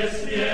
yes, yes.